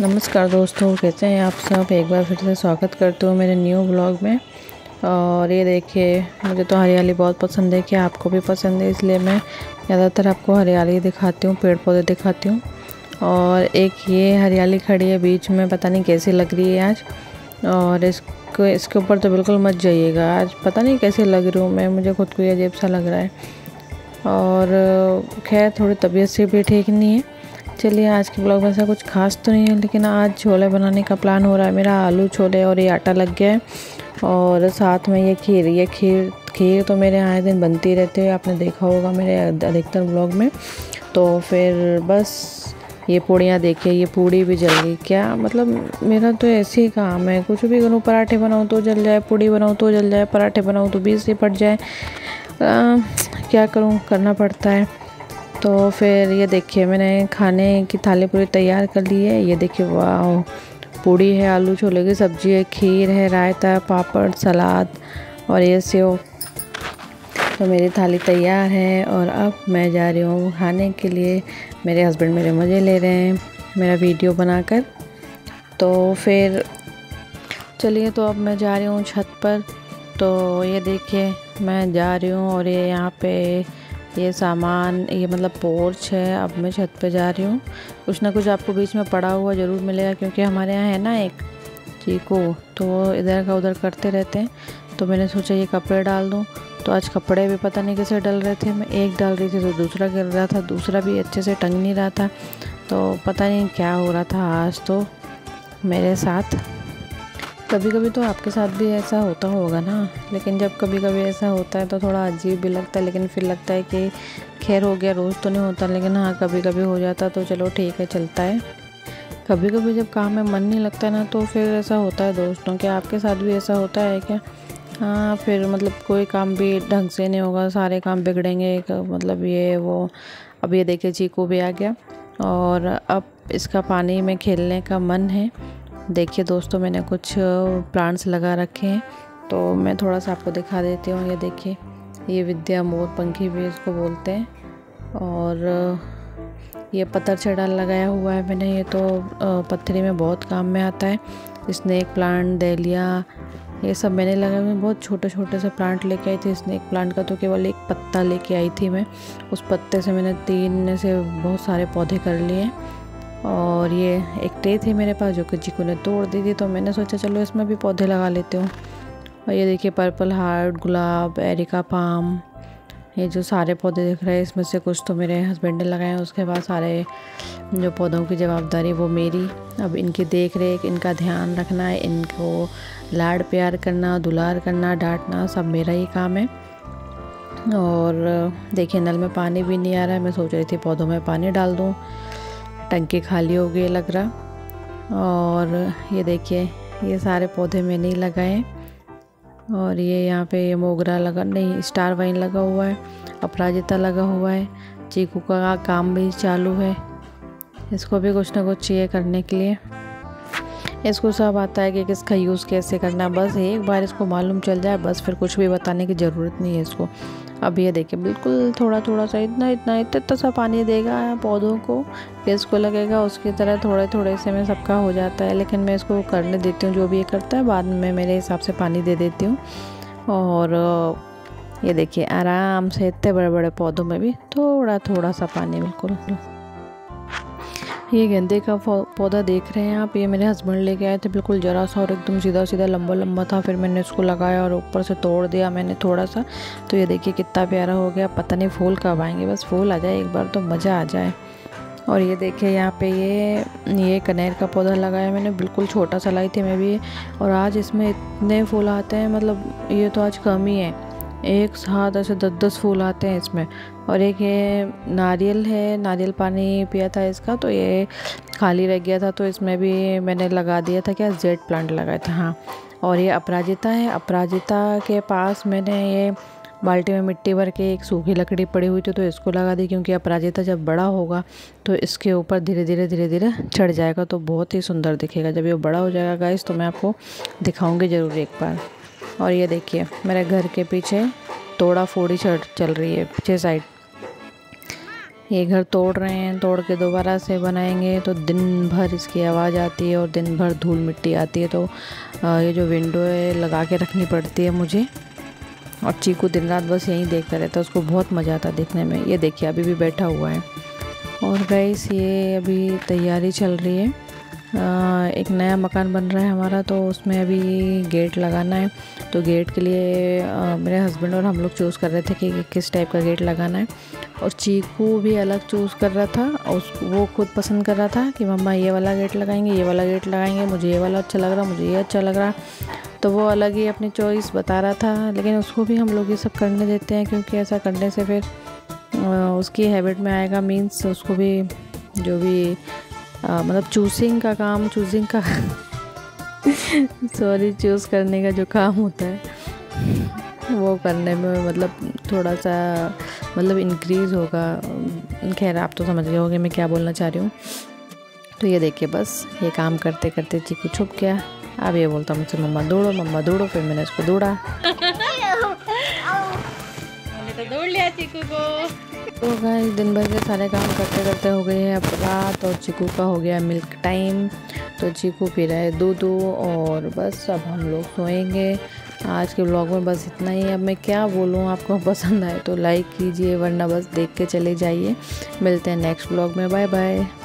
नमस्कार दोस्तों, कैसे हैं आप सब। एक बार फिर से स्वागत करते हो मेरे न्यू ब्लॉग में। और ये देखिए, मुझे तो हरियाली बहुत पसंद है, कि आपको भी पसंद है, इसलिए मैं ज़्यादातर आपको हरियाली दिखाती हूँ, पेड़ पौधे दिखाती हूँ। और एक ये हरियाली खड़ी है बीच में, पता नहीं कैसी लग रही है आज। और इसके ऊपर तो बिल्कुल मत जाइएगा। आज पता नहीं कैसे लग रही हूँ मैं, मुझे खुद को अजीब सा लग रहा है। और खैर, थोड़ी तबीयत से भी ठीक नहीं है। चलिए, आज के ब्लॉग में ऐसा कुछ खास तो नहीं है, लेकिन आज छोले बनाने का प्लान हो रहा है मेरा। आलू छोले, और ये आटा लग गया है, और साथ में ये खीर। ये खीर तो मेरे आए दिन बनती रहती है, आपने देखा होगा मेरे अधिकतर ब्लॉग में। तो फिर बस ये पूड़ियाँ, देखिए ये पूड़ी भी जल गई। क्या मतलब, मेरा तो ऐसे ही काम है, कुछ भी करूँ, पराठे बनाऊँ तो जल जाए, पूड़ी बनाऊँ तो जल जाए, पराठे बनाऊँ तो 20 निपट जाए। क्या करूँ, करना पड़ता है। तो फिर ये देखिए, मैंने खाने की थाली पूरी तैयार कर ली है। ये देखिए, वाह, पूड़ी है, आलू छोले की सब्ज़ी है, खीर है, रायता है, पापड़, सलाद और ये सेव। तो मेरी थाली तैयार है, और अब मैं जा रही हूँ खाने के लिए। मेरे हस्बैंड मेरे मज़े ले रहे हैं मेरा वीडियो बनाकर। तो फिर चलिए, तो अब मैं जा रही हूँ छत पर। तो ये देखिए, मैं जा रही हूँ, और ये यहाँ पे ये सामान, ये मतलब पोर्च है। अब मैं छत पे जा रही हूँ। कुछ ना कुछ आपको बीच में पड़ा हुआ ज़रूर मिलेगा, क्योंकि हमारे यहाँ है ना एक चीकू, तो वो इधर का उधर करते रहते हैं। तो मैंने सोचा ये कपड़े डाल दूँ। तो आज कपड़े भी पता नहीं कैसे डल रहे थे। मैं एक डाल रही थी तो दूसरा गिर रहा था, दूसरा भी अच्छे से टंग नहीं रहा था। तो पता नहीं क्या हो रहा था आज तो मेरे साथ। कभी कभी तो आपके साथ भी ऐसा होता होगा ना, लेकिन जब कभी कभी ऐसा होता है तो थोड़ा अजीब भी लगता है, लेकिन फिर लगता है कि खैर हो गया, रोज़ तो नहीं होता, लेकिन हाँ कभी कभी हो जाता तो चलो ठीक है, चलता है। कभी कभी जब काम में मन नहीं लगता ना, तो फिर ऐसा होता है दोस्तों। क्या आपके साथ भी ऐसा होता है क्या? हाँ, फिर मतलब कोई काम भी ढंग से नहीं होगा, सारे काम बिगड़ेंगे, मतलब ये वो। अब ये देखिए, चीकू भी आ गया, और अब इसका पानी में खेलने का मन है। देखिए दोस्तों, मैंने कुछ प्लांट्स लगा रखे हैं, तो मैं थोड़ा सा आपको दिखा देती हूँ। ये देखिए, ये विद्या मोर पंखी भी इसको बोलते हैं। और ये पत्थर चढ़ा लगाया हुआ है मैंने, ये तो पत्थरी में बहुत काम में आता है। स्नेक प्लांट, डहलिया, ये सब मैंने लगाए हुए। बहुत छोटे छोटे से प्लांट लेके आई थी। स्नेक प्लांट का तो केवल एक पत्ता लेके आई थी मैं, उस पत्ते से मैंने 3 से बहुत सारे पौधे कर लिए। और ये एक ट्रे थी मेरे पास, जो कि चीकू ने तोड़ दी थी, तो मैंने सोचा चलो इसमें भी पौधे लगा लेती हूँ। और ये देखिए, पर्पल हार्ट, गुलाब, एरिका पाम, ये जो सारे पौधे दिख रहे हैं, इसमें से कुछ तो मेरे हस्बैंड ने लगाए हैं। उसके बाद सारे जो पौधों की जवाबदारी वो मेरी। अब इनकी देख रेख, इनका ध्यान रखना है, इनको लाड प्यार करना, दुलार करना, डांटना, सब मेरा ही काम है। और देखिए, नल में पानी भी नहीं आ रहा है। मैं सोच रही थी पौधों में पानी डाल दूँ, टंकी खाली हो गई लग रहा। और ये देखिए, ये सारे पौधे मैंने ही लगाए। और ये यहाँ पे ये मोगरा लगा, नहीं स्टार वाइन लगा हुआ है, अपराजिता लगा हुआ है। चीकू का काम भी चालू है, इसको भी कुछ ना कुछ चाहिए करने के लिए। इसको सब आता है कि किसका यूज़ कैसे करना है, बस एक बार इसको मालूम चल जाए बस, फिर कुछ भी बताने की ज़रूरत नहीं है इसको। अब ये देखिए, बिल्कुल थोड़ा थोड़ा सा, इतना सा पानी देगा पौधों को, इसको लगेगा उसकी तरह थोड़े थोड़े से में सबका हो जाता है। लेकिन मैं इसको करने देती हूँ जो भी ये करता है, बाद में मेरे हिसाब से पानी दे देती हूँ। और ये देखिए, आराम से इतने बड़े बड़े पौधों में भी थोड़ा थोड़ा सा पानी, बिल्कुल। ये गेंदे का पौधा देख रहे हैं आप, ये मेरे हस्बैंड लेके आए थे, बिल्कुल जरा सा, और एकदम सीधा सीधा लंबा लंबा था। फिर मैंने इसको लगाया और ऊपर से तोड़ दिया मैंने थोड़ा सा। तो ये देखिए कितना प्यारा हो गया। पता नहीं फूल कब आएंगे, बस फूल आ जाए एक बार तो मज़ा आ जाए। और ये देखिए, यहाँ पे ये कनेर का पौधा लगाया मैंने, बिल्कुल छोटा सा लाई थी मैं भी। और आज इसमें इतने फूल आते हैं, मतलब ये तो आज कम ही है, एक साथ ऐसे 10-10 फूल आते हैं इसमें। और एक ये नारियल है, नारियल पानी पिया था इसका, तो ये खाली रह गया था, तो इसमें भी मैंने लगा दिया था। क्या जेड प्लांट लगाया था, हाँ। और ये अपराजिता है, अपराजिता के पास मैंने ये बाल्टी में मिट्टी भर के, एक सूखी लकड़ी पड़ी हुई थी तो इसको लगा दी, क्योंकि अपराजिता जब बड़ा होगा तो इसके ऊपर धीरे धीरे धीरे धीरे चढ़ जाएगा, तो बहुत ही सुंदर दिखेगा। जब ये बड़ा हो जाएगा गाइस, तो मैं आपको दिखाऊँगी ज़रूर एक बार। और ये देखिए, मेरे घर के पीछे तोड़ा फोड़ी चल रही है पीछे साइड। ये घर तोड़ रहे हैं, तोड़ के दोबारा से बनाएंगे तो दिन भर इसकी आवाज़ आती है और दिन भर धूल मिट्टी आती है। तो ये जो विंडो है लगा के रखनी पड़ती है मुझे, और चीकू दिन रात बस यहीं देखता रहता है, उसको बहुत मज़ा आता देखने में। ये देखिए अभी भी बैठा हुआ है। और गैस ये अभी तैयारी चल रही है, एक नया मकान बन रहा है हमारा, तो उसमें अभी गेट लगाना है। तो गेट के लिए मेरे हस्बैंड और हम लोग चूज़ कर रहे थे कि किस टाइप का गेट लगाना है, और चीकू भी अलग चूज़ कर रहा था, और वो खुद पसंद कर रहा था कि मम्मा ये वाला गेट लगाएंगे, ये वाला गेट लगाएंगे, मुझे ये वाला अच्छा लग रहा, मुझे ये अच्छा लग रहा। तो वो अलग ही अपनी चॉइस बता रहा था, लेकिन उसको भी हम लोग ये सब करने देते हैं, क्योंकि ऐसा करने से फिर उसकी हैबिट में आएगा। मीन्स उसको भी जो भी मतलब चूज़िंग का काम सॉरी चूज़ करने का जो काम होता है वो करने में मतलब थोड़ा सा मतलब इंक्रीज़ होगा। खैर आप तो समझ गए होंगे मैं क्या बोलना चाह रही हूँ। तो ये देखिए बस ये काम करते करते चीकू छुप गया। अब ये बोलता मुझसे मम्मा दौड़ो मम्मा दौड़ो, फिर मैंने उसको दौड़ा तो दौड़ लिया चीकू को। तो गाइस दिन भर के सारे काम करते करते हो गए हैं अब रात, और चीकू का हो गया मिल्क टाइम, तो चीकू पी रहा है दूध, और बस अब हम लोग सोएंगे। आज के ब्लॉग में बस इतना ही। अब मैं क्या बोलूँ, आपको पसंद आए तो लाइक कीजिए, वरना बस देख के चले जाइए। मिलते हैं नेक्स्ट ब्लॉग में, बाय बाय।